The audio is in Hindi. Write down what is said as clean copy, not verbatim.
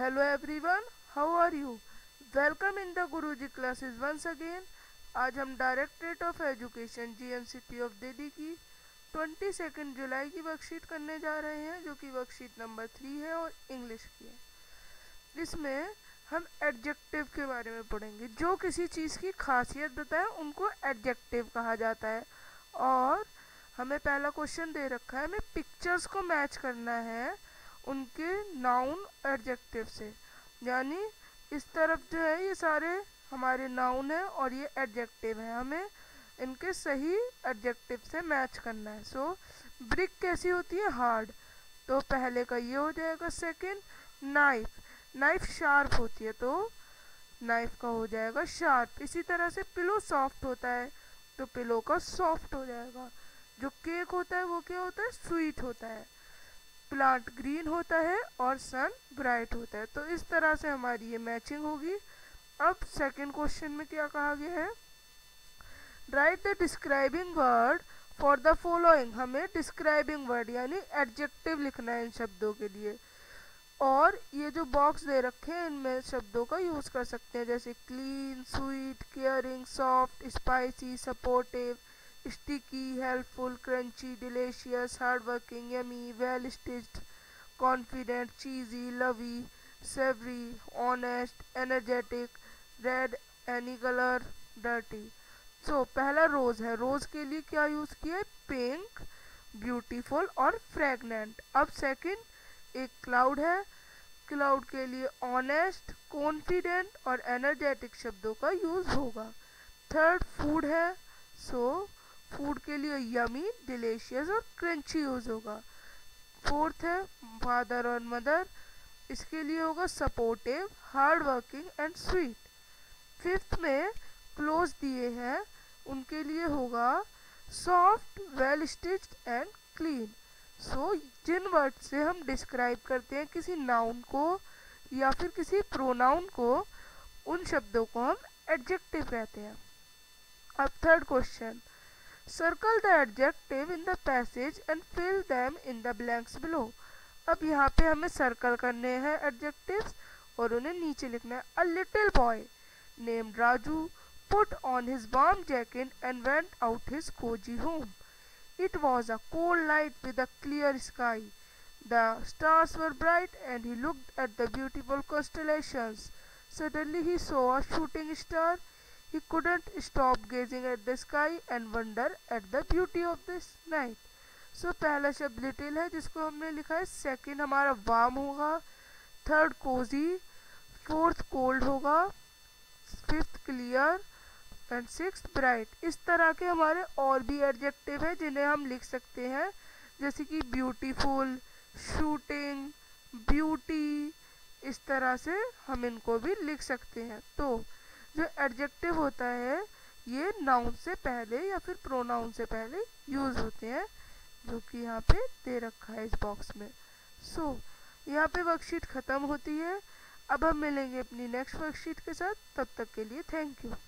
Hello everyone, how are you? Welcome in the Guruji classes once again. आज हम directorate of education GMCP of Delhi की 22 जुलाई की वर्कशीट करने जा रहे हैं, जो कि वर्कशीट नंबर 3 है और इंग्लिश की है। इसमें हम एडजेक्टिव के बारे में पढ़ेंगे। जो किसी चीज़ की खासियत बताएं उनको एडजेक्टिव कहा जाता है। और हमें पहला क्वेश्चन दे रखा है, हमें पिक्चर्स को मैच करना है उनके नाउन एडजेक्टिव से। यानी इस तरफ जो है ये सारे हमारे नाउन है और ये एडजेक्टिव है, हमें इनके सही एडजेक्टिव से मैच करना है। सो ब्रिक कैसी होती है? हार्ड। तो पहले का ये हो जाएगा। सेकंड, नाइफ शार्प होती है, तो नाइफ का हो जाएगा शार्प। इसी तरह से पिलो सॉफ्ट होता है, तो पिलो का सॉफ्ट हो जाएगा। जो केक होता है वो क्या होता है? स्वीट होता है। प्लांट ग्रीन होता है और सन ब्राइट होता है। तो इस तरह से हमारी ये मैचिंग होगी। अब सेकंड क्वेश्चन में क्या कहा गया है? Write the describing word for the following. हमें डिस्क्राइबिंग वर्ड यानी एडजेक्टिव लिखना है इन शब्दों के लिए। और ये जो बॉक्स दे रखे हैं इनमें शब्दों का यूज़ कर सकते हैं, जैसे clean, sweet, caring, soft, spicy, supportive, sticky, helpful, crunchy, delicious, hardworking, yummy, well stitched, confident, cheesy, lovey, savoury, honest, energetic, red, any colour, dirty. So पहला रोज़ है। रोज़ के लिए क्या यूज़ किया है? पिंक, ब्यूटीफुल और फ्रेगनेंट। अब सेकंड एक क्लाउड है। क्लाउड के लिए ऑनेस्ट, कॉन्फिडेंट और एनर्जेटिक शब्दों का यूज़ होगा। थर्ड फूड है। सो फूड के लिए यमी, डिलीशियस और क्रंची यूज़ होगा। फोर्थ है फादर और मदर, इसके लिए होगा supportive, hard working and sweet. Fifth में क्लोज दिए हैं, उनके लिए होगा soft, well stitched and clean. So जिन वर्ड से हम डिस्क्राइब करते हैं किसी नाउन को या फिर किसी प्रोनाउन को, उन शब्दों को हम एडजेक्टिव कहते हैं। अब third question, circle the adjective in the passage and fill them in the blanks below. अब यहाँ पे हमें सर्कल करने हैं एडजेक्टिव्स और उन्हें नीचे लिखना है। A little boy named Raju put on his warm jacket and went out his cosy home. It was a cold night with a clear sky, the stars were bright and he looked at the beautiful constellations. Suddenly he saw a shooting star, he couldn't stop gazing at the sky and wonder at the beauty of this night. So पहला शब्द लिटिल है जिसको हमने लिखा है। सेकेंड हमारा वार्म होगा, थर्ड कोजी, फोर्थ कोल्ड होगा, fifth clear and sixth bright. इस तरह के हमारे और भी एडजेक्टिव है जिन्हें हम लिख सकते हैं, जैसे कि ब्यूटीफुल, शूटिंग, ब्यूटी। इस तरह से हम इनको भी लिख सकते हैं। तो जो एडजेक्टिव होता है ये नाउन से पहले या फिर प्रोनाउन से पहले यूज़ होते हैं, जो कि यहाँ पे दे रखा है इस बॉक्स में। सो यहाँ पे वर्कशीट ख़त्म होती है। अब हम मिलेंगे अपनी नेक्स्ट वर्कशीट के साथ। तब तक के लिए थैंक यू।